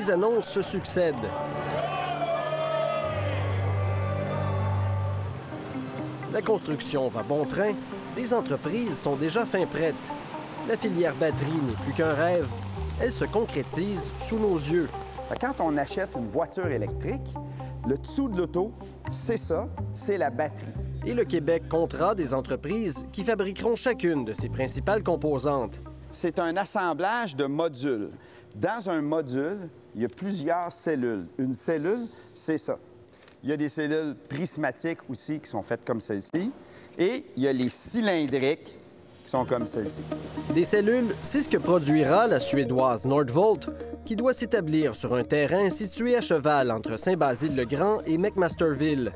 les annonces se succèdent. La construction va bon train, des entreprises sont déjà fin prêtes. La filière batterie n'est plus qu'un rêve, elle se concrétise sous nos yeux. Quand on achète une voiture électrique, le dessous de l'auto, c'est ça, c'est la batterie. Et le Québec comptera des entreprises qui fabriqueront chacune de ses principales composantes. C'est un assemblage de modules. Dans un module, il y a plusieurs cellules. Une cellule, c'est ça. Il y a des cellules prismatiques aussi qui sont faites comme celle-ci. Et il y a les cylindriques qui sont comme celle-ci. Des cellules, c'est ce que produira la Suédoise Northvolt, qui doit s'établir sur un terrain situé à cheval entre Saint-Basile-le-Grand et McMasterville.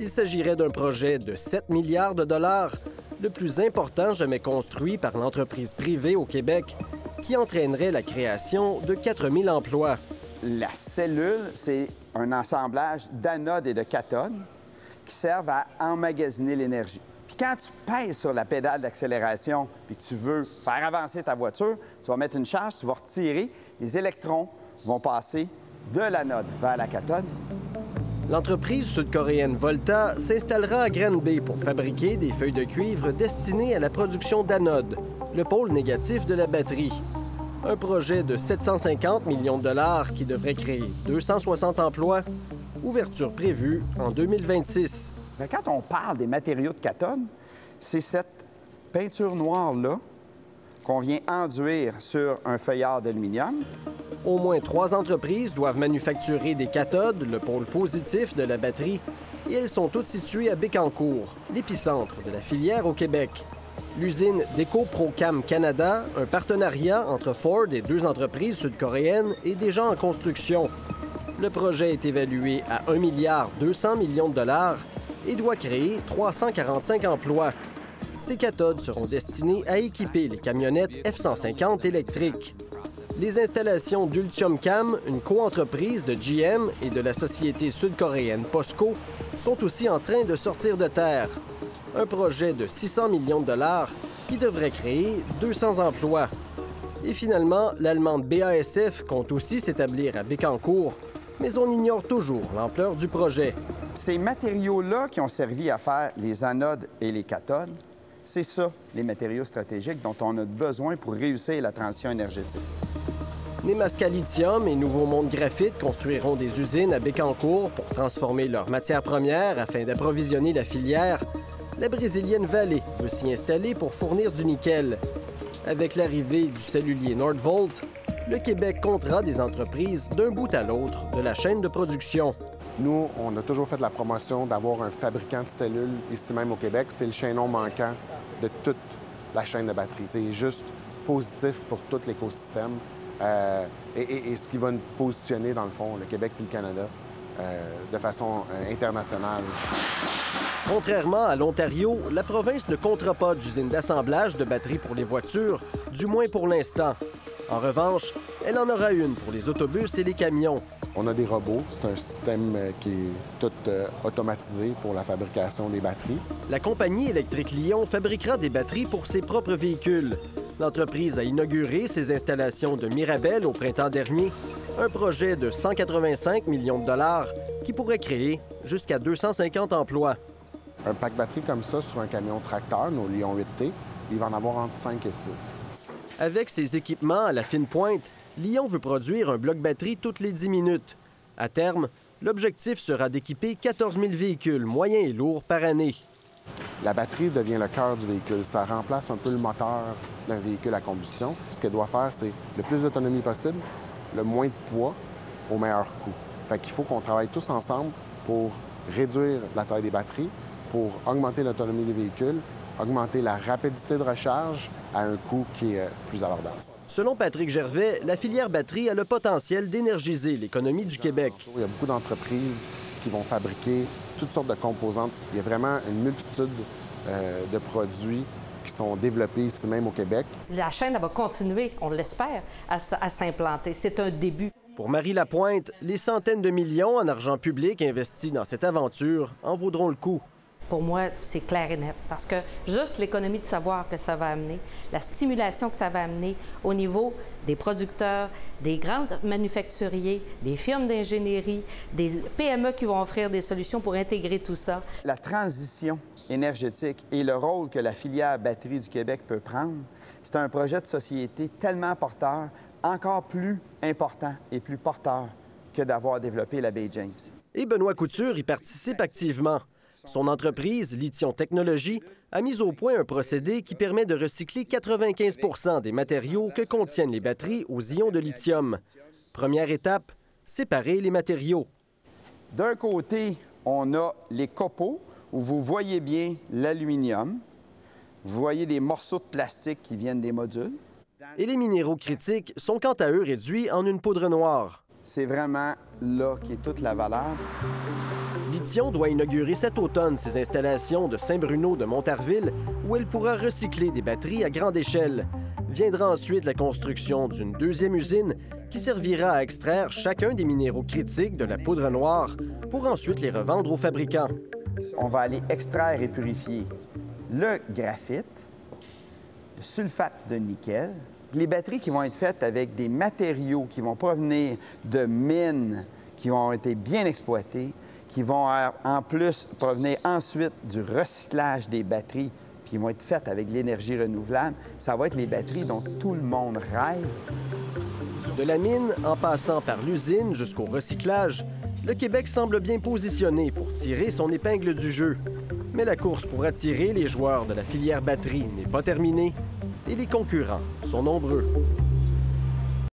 Il s'agirait d'un projet de 7 milliards de dollars, le plus important jamais construit par l'entreprise privée au Québec, qui entraînerait la création de 4000 emplois. La cellule, c'est un assemblage d'anodes et de cathodes qui servent à emmagasiner l'énergie. Puis quand tu pèses sur la pédale d'accélération et que tu veux faire avancer ta voiture, tu vas mettre une charge, tu vas retirer, les électrons vont passer de l'anode vers la cathode. L'entreprise sud-coréenne Volta s'installera à Granby pour fabriquer des feuilles de cuivre destinées à la production d'anodes, le pôle négatif de la batterie. Un projet de 750 millions de dollars qui devrait créer 260 emplois, ouverture prévue en 2026. Quand on parle des matériaux de cathode, c'est cette peinture noire-là qu'on vient enduire sur un feuillard d'aluminium. Au moins 3 entreprises doivent manufacturer des cathodes, le pôle positif de la batterie, et elles sont toutes situées à Bécancourt, l'épicentre de la filière au Québec. L'usine d'EcoProcam Canada, un partenariat entre Ford et 2 entreprises sud-coréennes, est déjà en construction. Le projet est évalué à 1,2 milliard de dollars et doit créer 345 emplois. Ces cathodes seront destinées à équiper les camionnettes F-150 électriques. Les installations d'Ultiumcam, une coentreprise de GM et de la société sud-coréenne POSCO, sont aussi en train de sortir de terre. Un projet de 600 millions de dollars qui devrait créer 200 emplois. Et finalement, l'allemande BASF compte aussi s'établir à Bécancourt, mais on ignore toujours l'ampleur du projet. Ces matériaux-là qui ont servi à faire les anodes et les cathodes, c'est ça, les matériaux stratégiques dont on a besoin pour réussir la transition énergétique. Nemaska Lithium et Nouveau Monde Graphite construiront des usines à Bécancourt pour transformer leurs matières premières afin d'approvisionner la filière. La brésilienne Vale veut s'y installer pour fournir du nickel. Avec l'arrivée du cellulier Northvolt, le Québec comptera des entreprises d'un bout à l'autre de la chaîne de production. Nous, on a toujours fait la promotion d'avoir un fabricant de cellules ici même au Québec. C'est le chaînon manquant de toute la chaîne de batterie. C'est juste positif pour tout l'écosystème et ce qui va nous positionner, dans le fond, le Québec puis le Canada de façon internationale. Contrairement à l'Ontario, la province ne comptera pas d'usine d'assemblage de batteries pour les voitures, du moins pour l'instant. En revanche, elle en aura une pour les autobus et les camions. On a des robots. C'est un système qui est tout automatisé pour la fabrication des batteries. La compagnie électrique Lion fabriquera des batteries pour ses propres véhicules. L'entreprise a inauguré ses installations de Mirabel au printemps dernier, un projet de 185 millions de dollars qui pourrait créer jusqu'à 250 emplois. Un pack batterie comme ça sur un camion tracteur, nos Lion 8T, il va en avoir entre 5 et 6. Avec ses équipements à la fine pointe, Lion veut produire un bloc batterie toutes les 10 minutes. À terme, l'objectif sera d'équiper 14 000 véhicules moyens et lourds par année. La batterie devient le cœur du véhicule. Ça remplace un peu le moteur d'un véhicule à combustion. Ce qu'elle doit faire, c'est le plus d'autonomie possible, le moins de poids, au meilleur coût. Fait qu'il faut qu'on travaille tous ensemble pour réduire la taille des batteries, pour augmenter l'autonomie des véhicules, augmenter la rapidité de recharge à un coût qui est plus abordable. Selon Patrick Gervais, la filière batterie a le potentiel d'énergiser l'économie du Québec. Il y a beaucoup d'entreprises qui vont fabriquer toutes sortes de composantes. Il y a vraiment une multitude de produits qui sont développés ici même au Québec. La chaîne elle va continuer, on l'espère, à s'implanter. C'est un début. Pour Marie Lapointe, les centaines de millions en argent public investis dans cette aventure en vaudront le coup. pour moi, c'est clair et net. Parce que juste l'économie de savoir que ça va amener, la stimulation que ça va amener au niveau des producteurs, des grands manufacturiers, des firmes d'ingénierie, des PME qui vont offrir des solutions pour intégrer tout ça. La transition énergétique et le rôle que la filière batterie du Québec peut prendre, c'est un projet de société tellement porteur, encore plus important et plus porteur que d'avoir développé la Baie-James. Et Benoît Couture y participe activement. Son entreprise, Lithion Technologies, a mis au point un procédé qui permet de recycler 95 des matériaux que contiennent les batteries aux ions de lithium. Première étape, séparer les matériaux. D'un côté, on a les copeaux, où vous voyez bien l'aluminium. Vous voyez des morceaux de plastique qui viennent des modules. Et les minéraux critiques sont quant à eux réduits en une poudre noire. C'est vraiment là qu'est toute la valeur. Lithion doit inaugurer cet automne ses installations de Saint-Bruno de Montarville, où elle pourra recycler des batteries à grande échelle. Viendra ensuite la construction d'une deuxième usine qui servira à extraire chacun des minéraux critiques de la poudre noire pour ensuite les revendre aux fabricants. On va aller extraire et purifier le graphite, le sulfate de nickel, les batteries qui vont être faites avec des matériaux qui vont provenir de mines qui ont été bien exploitées, qui vont en plus provenir ensuite du recyclage des batteries qui vont être faites avec l'énergie renouvelable. Ça va être les batteries dont tout le monde rêve. De la mine en passant par l'usine jusqu'au recyclage, le Québec semble bien positionné pour tirer son épingle du jeu. Mais la course pour attirer les joueurs de la filière batterie n'est pas terminée et les concurrents sont nombreux.